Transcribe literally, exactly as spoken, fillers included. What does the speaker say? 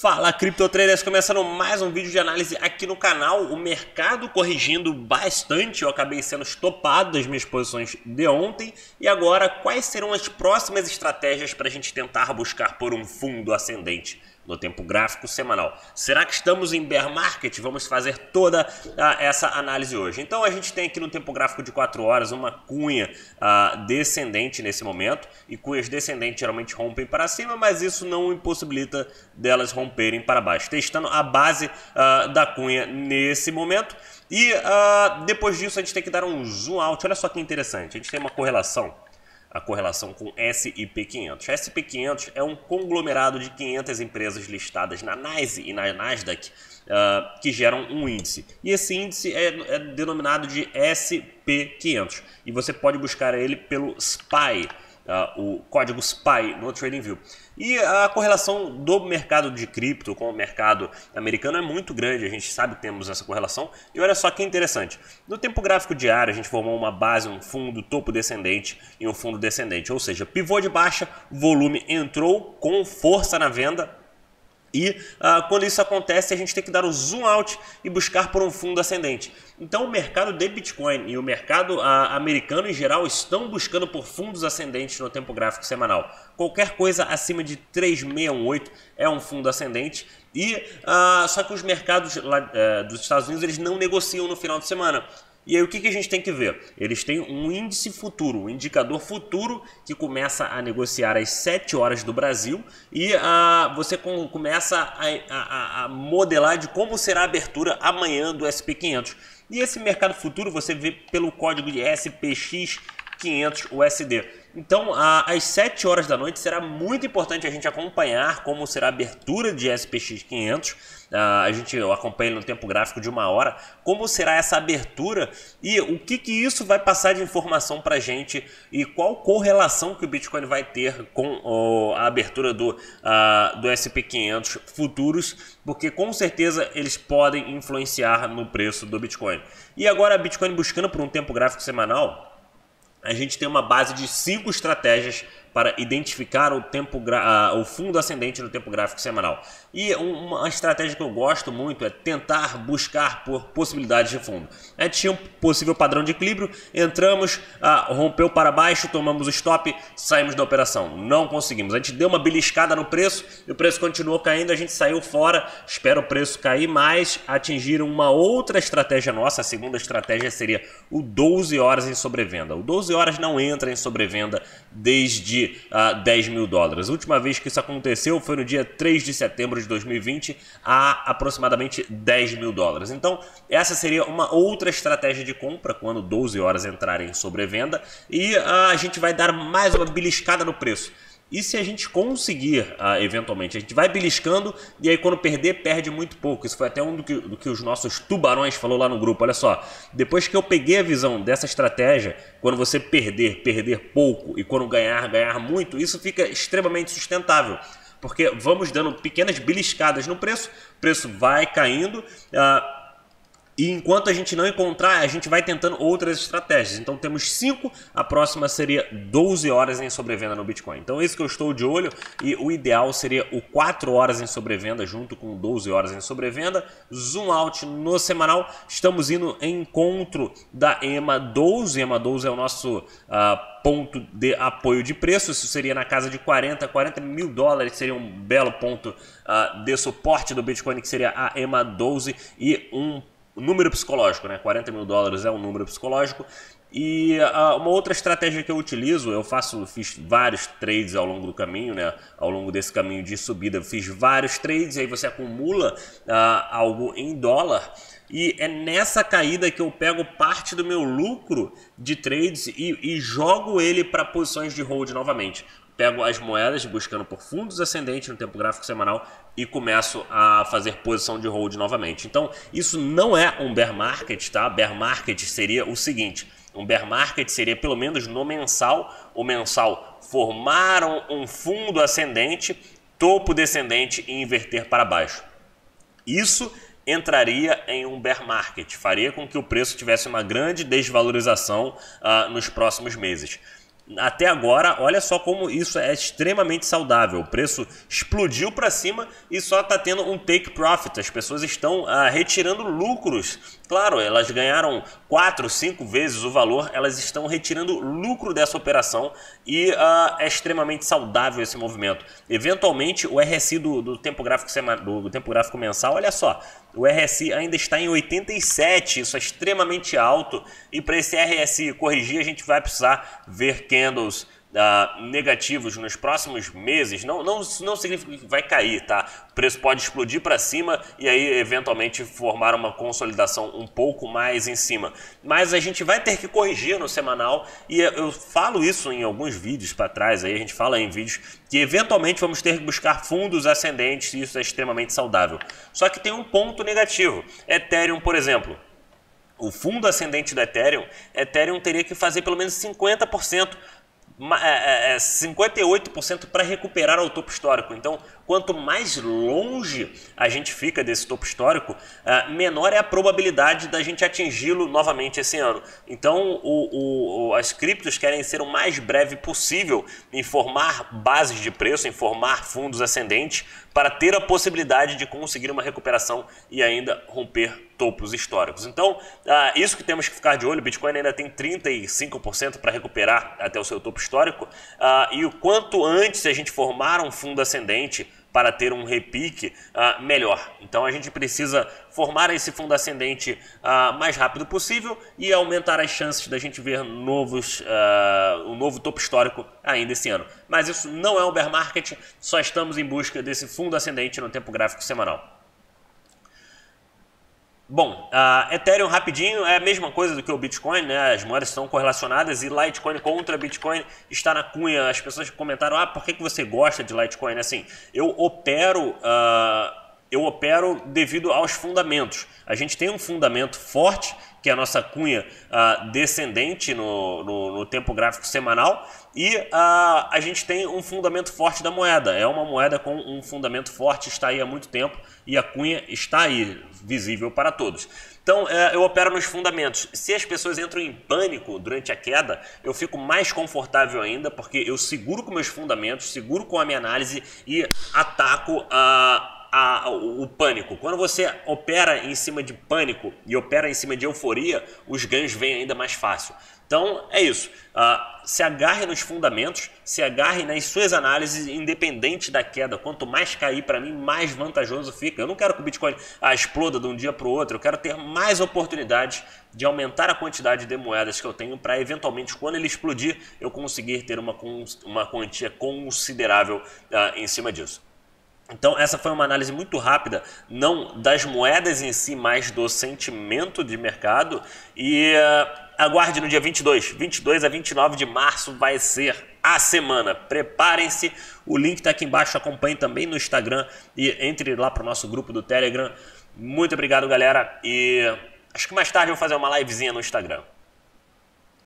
Fala, Crypto Traders, começando mais um vídeo de análise aqui no canal. O mercado corrigindo bastante, eu acabei sendo estopado das minhas posições de ontem. E agora, quais serão as próximas estratégias para a gente tentar buscar por um fundo ascendente no tempo gráfico semanal? Será que estamos em bear market? Vamos fazer toda a, essa análise hoje. Então a gente tem aqui no tempo gráfico de quatro horas uma cunha a, descendente nesse momento, e cunhas descendentes geralmente rompem para cima, mas isso não impossibilita delas romperem para baixo, testando a base a, da cunha nesse momento. E a, depois disso a gente tem que dar um zoom out. Olha só que interessante, a gente tem uma correlação a correlação com S P quinhentos. A S P quinhentos é um conglomerado de quinhentas empresas listadas na NYSE e na Nasdaq uh, que geram um índice. E esse índice é, é denominado de S P quinhentos. E você pode buscar ele pelo S P Y, uh, o código S P Y no TradingView. E a correlação do mercado de cripto com o mercado americano é muito grande, a gente sabe que temos essa correlação. E olha só que interessante, no tempo gráfico diário a gente formou uma base, um fundo topo descendente e um fundo descendente, ou seja, pivô de baixa, volume entrou com força na venda. E ah, quando isso acontece, a gente tem que dar o zoom out e buscar por um fundo ascendente. Então o mercado de Bitcoin e o mercado ah, americano em geral estão buscando por fundos ascendentes no tempo gráfico semanal. Qualquer coisa acima de três mil seiscentos e dezoito é um fundo ascendente. E ah, só que os mercados lá, eh, dos Estados Unidos, eles não negociam no final de semana. E aí o que, que a gente tem que ver? Eles têm um índice futuro, um indicador futuro que começa a negociar às sete horas do Brasil, e uh, você com, começa a, a, a modelar de como será a abertura amanhã do S P quinhentos. E esse mercado futuro você vê pelo código de S P X quinhentos U S D. Então, a, às sete horas da noite será muito importante a gente acompanhar como será a abertura de S P X quinhentos. A, a gente acompanha no tempo gráfico de uma hora como será essa abertura e o que, que isso vai passar de informação para a gente e qual correlação que o Bitcoin vai ter com oh, a abertura do, ah, do S P quinhentos futuros, porque com certeza eles podem influenciar no preço do Bitcoin. E agora, a Bitcoin buscando por um tempo gráfico semanal, a gente tem uma base de cinco estratégias para identificar o, tempo gra... o fundo ascendente no tempo gráfico semanal. E uma estratégia que eu gosto muito é tentar buscar por possibilidades de fundo. A gente tinha um possível padrão de equilíbrio, entramos, ah, rompeu para baixo, tomamos o stop, saímos da operação. Não conseguimos. A gente deu uma beliscada no preço e o preço continuou caindo, a gente saiu fora, espera o preço cair mais, atingir uma outra estratégia nossa. A segunda estratégia seria o doze horas em sobrevenda. O doze horas não entra em sobrevenda desde Uh, dez mil dólares. A última vez que isso aconteceu foi no dia três de setembro de dois mil e vinte, a aproximadamente dez mil dólares. Então essa seria uma outra estratégia de compra quando doze horas entrarem em sobrevenda, e uh, a gente vai dar mais uma beliscada no preço. E se a gente conseguir, uh, eventualmente, a gente vai beliscando, e aí quando perder, perde muito pouco. Isso foi até um do que, do que os nossos tubarões falou lá no grupo. Olha só, depois que eu peguei a visão dessa estratégia, quando você perder, perder pouco, e quando ganhar, ganhar muito, isso fica extremamente sustentável. Porque vamos dando pequenas beliscadas no preço, o preço vai caindo, uh, e enquanto a gente não encontrar, a gente vai tentando outras estratégias. Então temos cinco, a próxima seria doze horas em sobrevenda no Bitcoin. Então é isso que eu estou de olho, e o ideal seria o quatro horas em sobrevenda junto com doze horas em sobrevenda. Zoom out no semanal, estamos indo em encontro da E M A doze. E M A doze é o nosso uh, ponto de apoio de preço, isso seria na casa de quarenta, quarenta mil dólares, seria um belo ponto uh, de suporte do Bitcoin, que seria a E M A doze e um número psicológico, né? quarenta mil dólares é um número psicológico. E uh, uma outra estratégia que eu utilizo, eu faço, fiz vários trades ao longo do caminho, né? Ao longo desse caminho de subida, eu fiz vários trades, e aí você acumula uh, algo em dólar. E é nessa caída que eu pego parte do meu lucro de trades e, e jogo ele para posições de hold novamente. Pego as moedas buscando por fundos ascendentes no tempo gráfico semanal e começo a fazer posição de hold novamente. Então isso não é um bear market, tá? Bear market seria o seguinte, um bear market seria pelo menos no mensal, o mensal formaram um fundo ascendente, topo descendente e inverter para baixo. Isso entraria em um bear market, faria com que o preço tivesse uma grande desvalorização uh, nos próximos meses. até agora, olha só como isso é extremamente saudável. O preço explodiu para cima e só está tendo um take profit. As pessoas estão ah, retirando lucros. Claro, elas ganharam quatro, cinco vezes o valor, elas estão retirando lucro dessa operação e ah, é extremamente saudável esse movimento. Eventualmente, o R S I do, do, tempo gráfico sema, do, do tempo gráfico mensal, olha só, o R S I ainda está em oitenta e sete, isso é extremamente alto. E para esse R S I corrigir, a gente vai precisar ver candles Uh, negativos nos próximos meses. Não, não, não significa que vai cair, tá? O preço pode explodir para cima e aí eventualmente formar uma consolidação um pouco mais em cima, mas a gente vai ter que corrigir no semanal. E eu falo isso em alguns vídeos para trás, aí a gente fala em vídeos que eventualmente vamos ter que buscar fundos ascendentes e isso é extremamente saudável. Só que tem um ponto negativo. Ethereum, por exemplo, o fundo ascendente do Ethereum, Ethereum teria que fazer pelo menos cinquenta por cento, cinquenta e oito por cento para recuperar o topo histórico. Então, quanto mais longe a gente fica desse topo histórico, menor é a probabilidade da gente atingi-lo novamente esse ano. Então, o, o, as criptos querem ser o mais breve possível em formar bases de preço, em formar fundos ascendentes, para ter a possibilidade de conseguir uma recuperação e ainda romper topos históricos. Então, ah, isso que temos que ficar de olho. O Bitcoin ainda tem trinta e cinco por cento para recuperar até o seu topo histórico, ah, e o quanto antes a gente formar um fundo ascendente para ter um repique, ah, melhor. Então a gente precisa formar esse fundo ascendente ah, mais rápido possível e aumentar as chances da gente ver novos, ah, um novo topo histórico ainda esse ano. Mas isso não é um bear market, só estamos em busca desse fundo ascendente no tempo gráfico semanal. Bom, uh, Ethereum rapidinho é a mesma coisa do que o Bitcoin, né? As moedas estão correlacionadas e Litecoin contra Bitcoin está na cunha. As pessoas comentaram, ah, por que que você gosta de Litecoin? Assim, eu opero... Uh... Eu opero devido aos fundamentos. A gente tem um fundamento forte, que é a nossa cunha uh, descendente no, no, no tempo gráfico semanal, e uh, a gente tem um fundamento forte da moeda. É uma moeda com um fundamento forte, está aí há muito tempo, e a cunha está aí, visível para todos. Então, eu opero nos fundamentos. Se as pessoas entram em pânico durante a queda, eu fico mais confortável ainda, porque eu seguro com meus fundamentos, seguro com a minha análise e ataco a... A, o, o pânico. Quando você opera em cima de pânico e opera em cima de euforia, os ganhos vêm ainda mais fácil. Então é isso, uh, se agarre nos fundamentos, se agarre nas suas análises, independente da queda. Quanto mais cair, para mim, mais vantajoso fica. Eu não quero que o Bitcoin ah, exploda de um dia para o outro, eu quero ter mais oportunidades de aumentar a quantidade de moedas que eu tenho para, eventualmente, quando ele explodir, eu conseguir ter uma, uma quantia considerável uh, em cima disso. Então essa foi uma análise muito rápida, não das moedas em si, mas do sentimento de mercado. E uh, aguarde no dia vinte e dois, vinte e dois a vinte e nove de março vai ser a semana. Preparem-se, o link está aqui embaixo, acompanhe também no Instagram e entre lá para o nosso grupo do Telegram. Muito obrigado, galera, e acho que mais tarde eu vou fazer uma livezinha no Instagram.